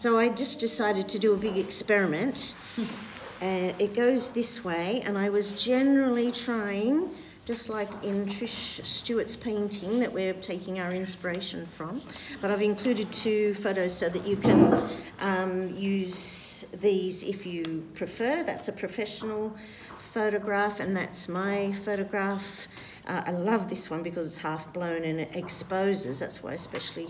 So I just decided to do a big experiment. It goes this way, and I was generally trying, just like in Trish Stewart's painting that we're taking our inspiration from, but I've included two photos so that you can use these if you prefer. That's a professional photograph, and that's my photograph. I love this one because it's half blown and it exposes, that's why I especially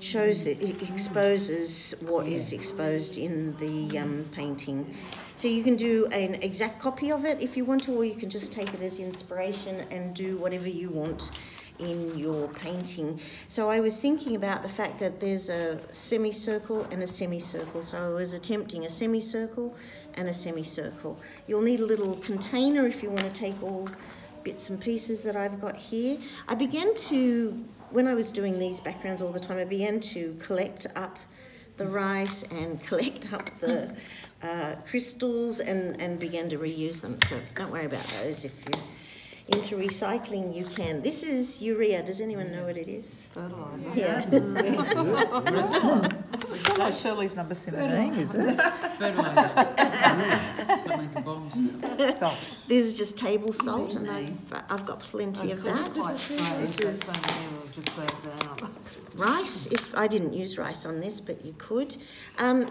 chose it. It exposes what is exposed in the painting. So you can do an exact copy of it if you want to, or you can just take it as inspiration and do whatever you want in your painting. So I was thinking about the fact that there's a semicircle and a semicircle. So I was attempting a semicircle and a semicircle. You'll need a little container if you want to take all bits and pieces that I've got here. I began to, when I was doing these backgrounds all the time, I began to collect up the rice and collect up the crystals and began to reuse them. So don't worry about those. If you're into recycling, you can. This is urea. Does anyone know what it is? Fertilizer. Yeah. So Shirley's number 17, is it? Fertilizer. Salt. This is just table salt, and I've got plenty of that. This is rice. If I didn't use rice on this, but you could.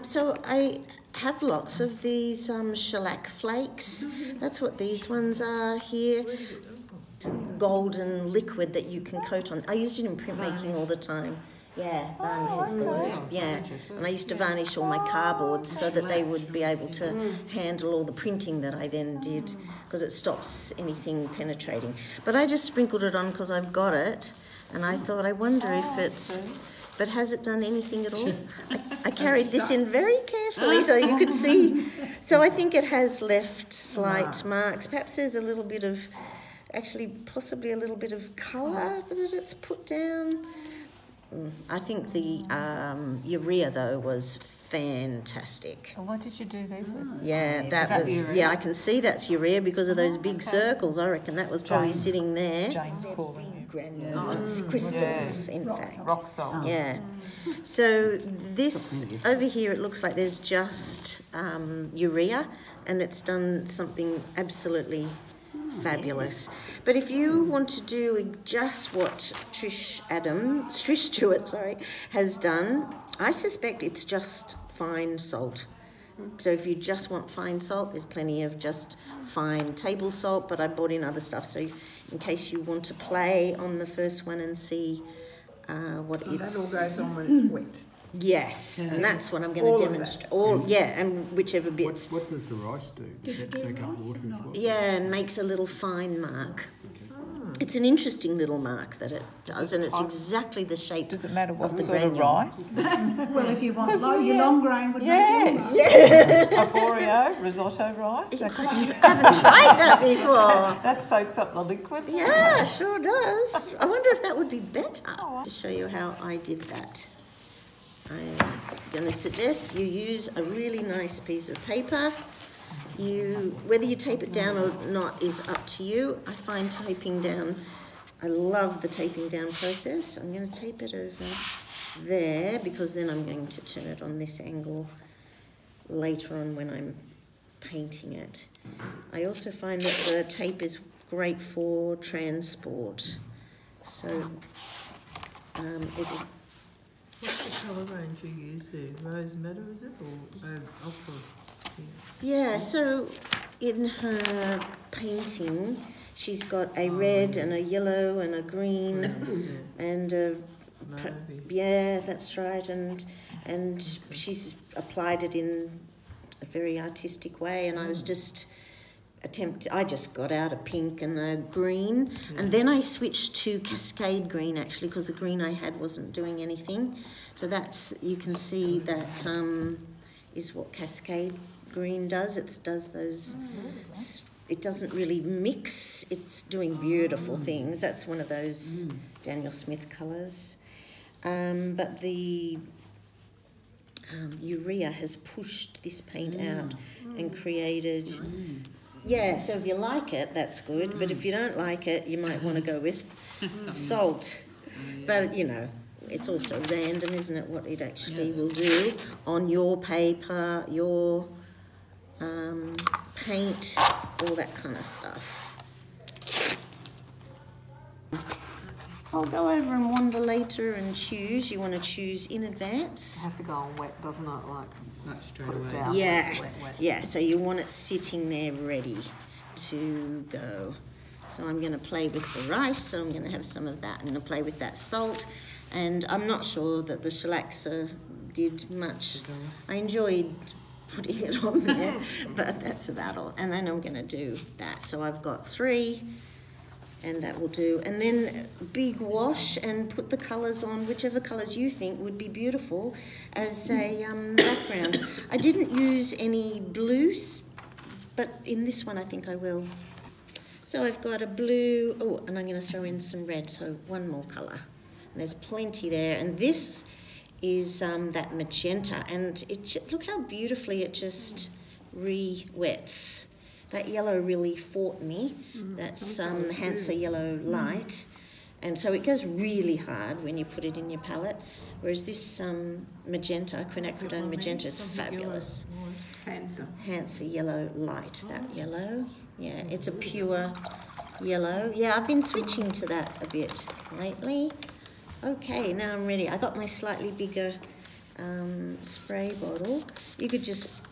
So I have lots of these shellac flakes. That's what these ones are here. Golden liquid that you can coat on. I used it in printmaking all the time. Yeah, varnish is the word. Yeah, and I used to varnish all my cardboards so that they would be able to handle all the printing that I then did, because it stops anything penetrating. But I just sprinkled it on because I've got it, and I thought, I wonder if it's... But has it done anything at all? I carried this in very carefully so you could see. So I think it has left slight marks. Perhaps there's a little bit of... Actually, possibly a little bit of colour that it's put down. I think the urea though was fantastic. And what did you do these with? Yeah, that was urea? Yeah. I can see that's urea because of those big circles. I reckon that was probably sitting there. James Corbin. Granules, crystals, in fact. Rock salt. Yeah. So this over here, it looks like there's just urea, and it's done something absolutely fabulous. But if you want to do just what Trish Stewart has done, I suspect it's just fine salt. So if you just want fine salt, there's plenty of just fine table salt, but I bought in other stuff, so in case you want to play on the first one and see what it's... That all goes on when it's wet. Yes, and that's what I'm going to demonstrate. And whichever bits. What does the rice do? Does that take up water as well? Yeah, and makes a little fine mark. Okay. Oh. It's an interesting little mark that it does, and it's exactly the shape. Does it matter what sort of rice? Well, if you want low, your long grain would make it. Yes. Arborio, risotto rice. I haven't tried that before. That soaks up the liquid. Yeah, sure does. I wonder if that would be better. To show you how I did that. I'm going to suggest you use a really nice piece of paper. Whether you tape it down or not is up to you. I find taping down, I love the taping down process. I'm going to tape it over there because then I'm going to turn it on this angle later on when I'm painting it. I also find that the tape is great for transport. So it'll... What's the colour range you use there? Rose madder, is it? Or alpha? Yeah, so in her painting, she's got a red and a yellow and a green and a... Yeah, that's right. And she's applied it in a very artistic way, and I was just... I just got out a pink and a green, and then I switched to cascade green actually because the green I had wasn't doing anything. So that's, you can see that is what cascade green does. It does those, it doesn't really mix, it's doing beautiful things. That's one of those Daniel Smith colours. But the urea has pushed this paint out and created... Yeah, so if you like it, that's good. But if you don't like it, you might want to go with salt. But, you know, it's also random, isn't it, what it actually will do on your paper, your paint, all that kind of stuff. I'll go over and wander later and choose. You want to choose in advance. It has to go on wet, doesn't it? Like straight away. Yeah, wet. Yeah. So you want it sitting there ready to go. So I'm going to play with the rice. So I'm going to have some of that and play with that salt. And I'm not sure that the shellaxer did much. I enjoyed putting it on there, but that's about all. And then I'm going to do that. So I've got three, and that will do. And then big wash and put the colours on, whichever colours you think would be beautiful as a background. I didn't use any blues, but in this one I think I will. So I've got a blue, oh, and I'm going to throw in some red, so one more colour. And there's plenty there. And this is that magenta, and it, look how beautifully it just re-wets. That yellow really fought me. That's Hansa yellow light. And so it goes really hard when you put it in your palette. Whereas this magenta, quinacridone magenta, is fabulous. Hansa yellow light, that yellow. Yeah, it's a pure yellow. Yeah, I've been switching to that a bit lately. Okay, now I'm ready. I got my slightly bigger spray bottle. You could just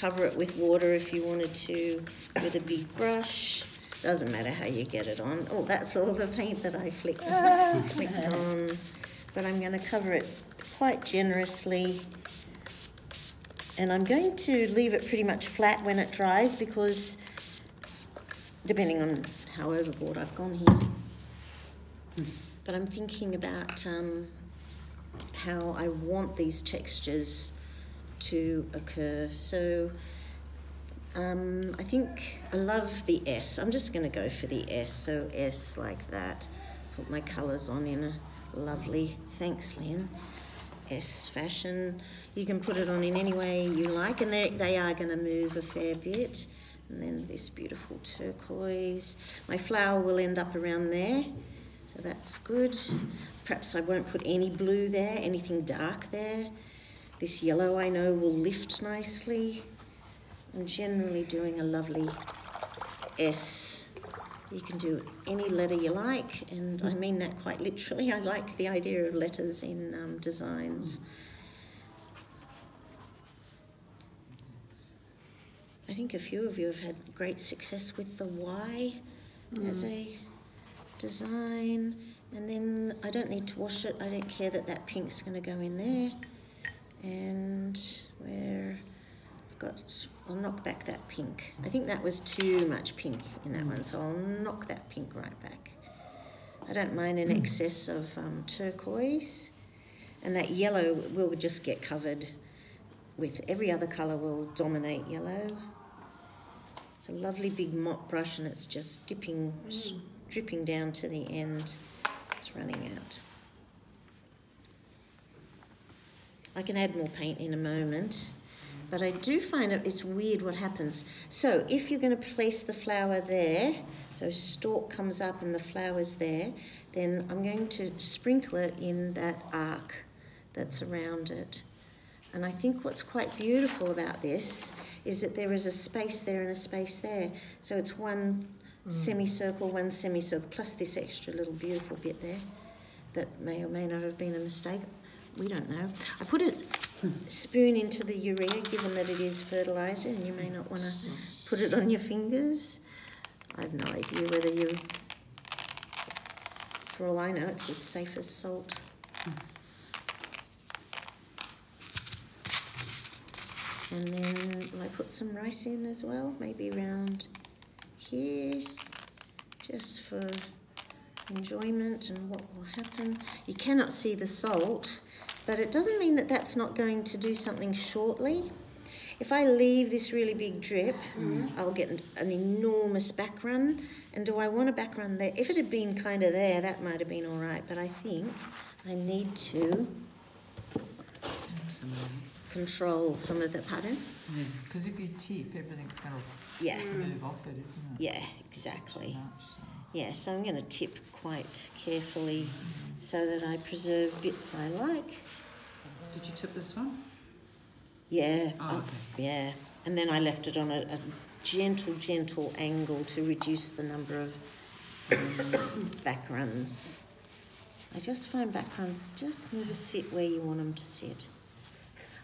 cover it with water if you wanted to with a big brush. Doesn't matter how you get it on. Oh, that's all the paint that I flicked on. But I'm going to cover it quite generously. And I'm going to leave it pretty much flat when it dries because, depending on how overboard I've gone here. But I'm thinking about how I want these textures to occur. So I think I love the S. I'm just going to go for the S, so S like that. Put my colours on in a lovely, thanks Lynn, S fashion. You can put it on in any way you like, and they are going to move a fair bit. And then this beautiful turquoise. My flower will end up around there, so that's good. Perhaps I won't put any blue there, anything dark there. This yellow I know will lift nicely. I'm generally doing a lovely S. You can do any letter you like, and I mean that quite literally. I like the idea of letters in designs. I think a few of you have had great success with the Y as a design. And then I don't need to wash it. I don't care that that pink's going to go in there. And where I've got, I'll knock back that pink. I think that was too much pink in that one, so I'll knock that pink right back. I don't mind an excess of turquoise, and that yellow will just get covered with every other colour will dominate yellow. It's a lovely big mop brush, and it's just dipping, dripping down to the end. It's running out. I can add more paint in a moment, but I do find it's weird what happens. So if you're going to place the flower there, so stalk comes up and the flower's there, then I'm going to sprinkle it in that arc that's around it. And I think what's quite beautiful about this is that there is a space there and a space there. So it's one semicircle, one semicircle, plus this extra little beautiful bit there that may or may not have been a mistake. We don't know. I put a spoon into the urea, given that it is fertiliser, and you may not want to put it on your fingers. I have no idea whether you, for all I know, it's as safe as salt. And then I put some rice in as well, maybe around here, just for enjoyment and what will happen. You cannot see the salt, but it doesn't mean that that's not going to do something shortly. If I leave this really big drip, I'll get an enormous back run. And do I want a back run there? If it had been kind of there, that might have been all right. But I think I need to control some of the pattern. Yeah, because if you tip, everything's going to move off it, isn't it? Yeah, exactly. Yeah, so I'm going to tip quite carefully so that I preserve bits I like. Did you tip this one? Yeah. Oh, okay. Yeah. And then I left it on a gentle angle to reduce the number of back runs. I just find back runs just never sit where you want them to sit.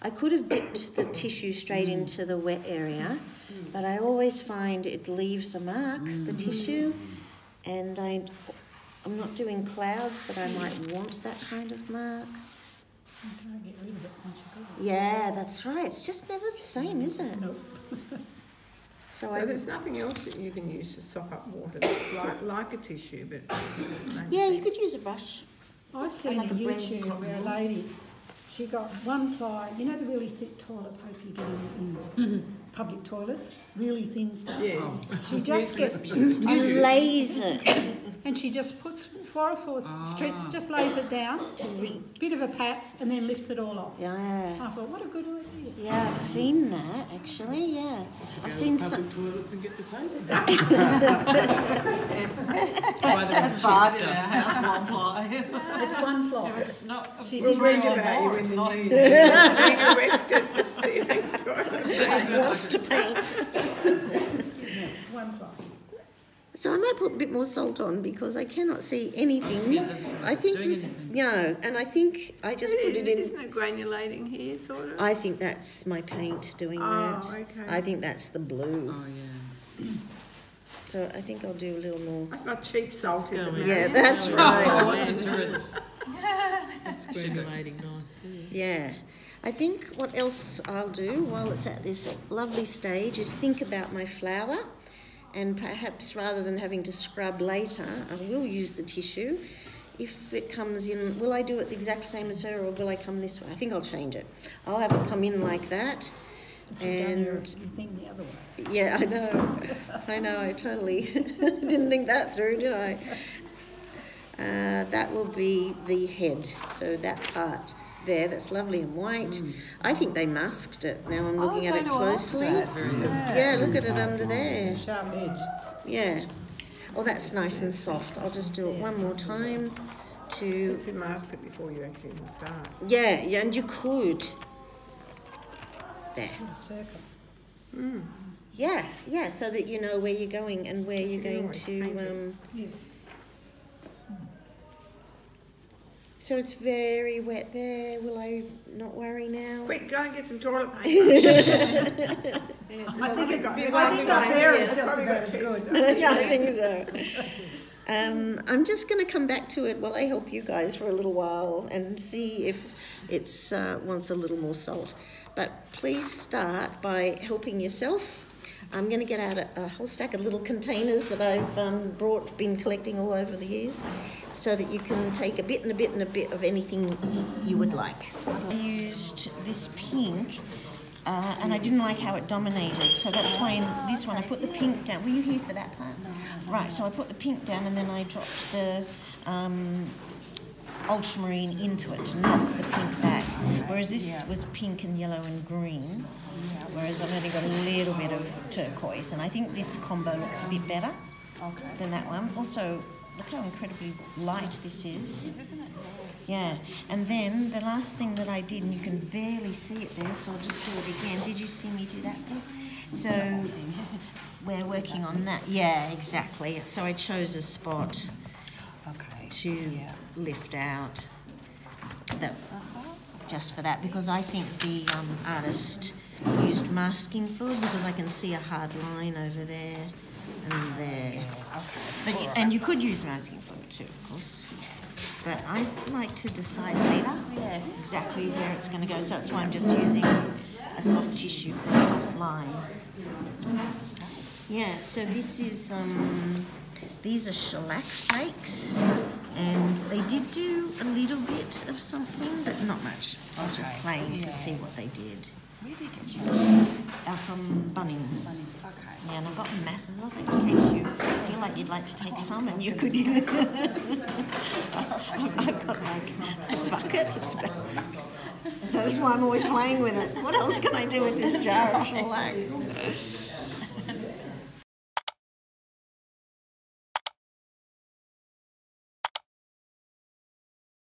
I could have dipped the tissue straight into the wet area, but I always find it leaves a mark, the tissue, and I'm not doing clouds that I might want that kind of mark. I'm trying to get rid of it once you go. Yeah, that's right. It's just never the same, is it? Nope. So there's nothing else that you can use to sock up water that's like a tissue, but... Yeah, you could use a brush. I've seen like a YouTube where a lady, she got one ply, you know the really thick toilet paper you get in public toilets? Really thin stuff. Yeah. She just gets... You lays it. And she just puts fluorophore strips, just lays it down, bit of a pat, and then lifts it all off. Yeah. I thought, what a good idea. Yeah, I've seen that, actually, yeah. I've seen some... toilets and get the paper down. That's five in our house, one ply. It's one ply. No, it's not. We'll ring about you when you need being arrested for stealing toilets. She wants to paint. Yeah, it's one ply. So I might put a bit more salt on because I cannot see anything. I think, no, and I think I just put it in. Isn't it granulating here, sort of? I think that's my paint doing that. Oh, okay. I think that's the blue. Oh, yeah. So I think I'll do a little more. That's not cheap salt, is it? Yeah, that's right. Oh, what's the difference? It's granulating nice. Yeah. I think what else I'll do while it's at this lovely stage is think about my flower. And perhaps rather than having to scrub later, I will use the tissue. If it comes in, will I do it the exact same as her or will I come this way? I think I'll change it. I'll have it come in like that. And you think the other way. Yeah, I know. I know, I totally didn't think that through, did I? That will be the head, so that part. There, that's lovely and white. I think they masked it. Now I'm looking at it closely. Yeah, look at it under there. Sharp edge. Yeah. Oh, that's nice and soft. I'll just do it one more time to... You could mask it before you actually even start. Yeah, yeah, and you could. There. In a circle. Yeah, yeah, so that you know where you're going and where you're going to... Yes. So it's very wet there. Will I not worry now? Quick, go and get some toilet paper. I think up there is just about as good. Yeah, I think so. I'm just going to come back to it while I help you guys for a little while and see if it wants a little more salt. But please start by helping yourself. I'm going to get out a whole stack of little containers that I've been collecting all over the years, so that you can take a bit and a bit and a bit of anything you would like. I used this pink, and I didn't like how it dominated, so that's why in this one I put the pink down. Were you here for that part? Right, so I put the pink down and then I dropped the ultramarine into it to knock the pink back, whereas this was pink and yellow and green, whereas I've only got a little bit of turquoise, and I think this combo looks a bit better than that one. Also, look how incredibly light this is. Isn't it? Yeah, and then the last thing that I did, and you can barely see it there, so I'll just do it again. Did you see me do that there? So we're working on that. Yeah, exactly. So I chose a spot to lift out just for that, because I think the artist used masking fluid because I can see a hard line over there and there. But and you could use masking fluid too, of course. But I'd like to decide later exactly where it's going to go, so that's why I'm just using a soft tissue for a soft line. Yeah, so this is, these are shellac flakes, and they did do a little bit of something, but not much. I was just playing to see what they did. Where did you get shellac? From Bunnings. Yeah, and I've got masses of it in case you feel like you'd like to take some, and you could even... I've got like a bucket. It's about... So that's why I'm always playing with it. What else can I do with this jar of shellac?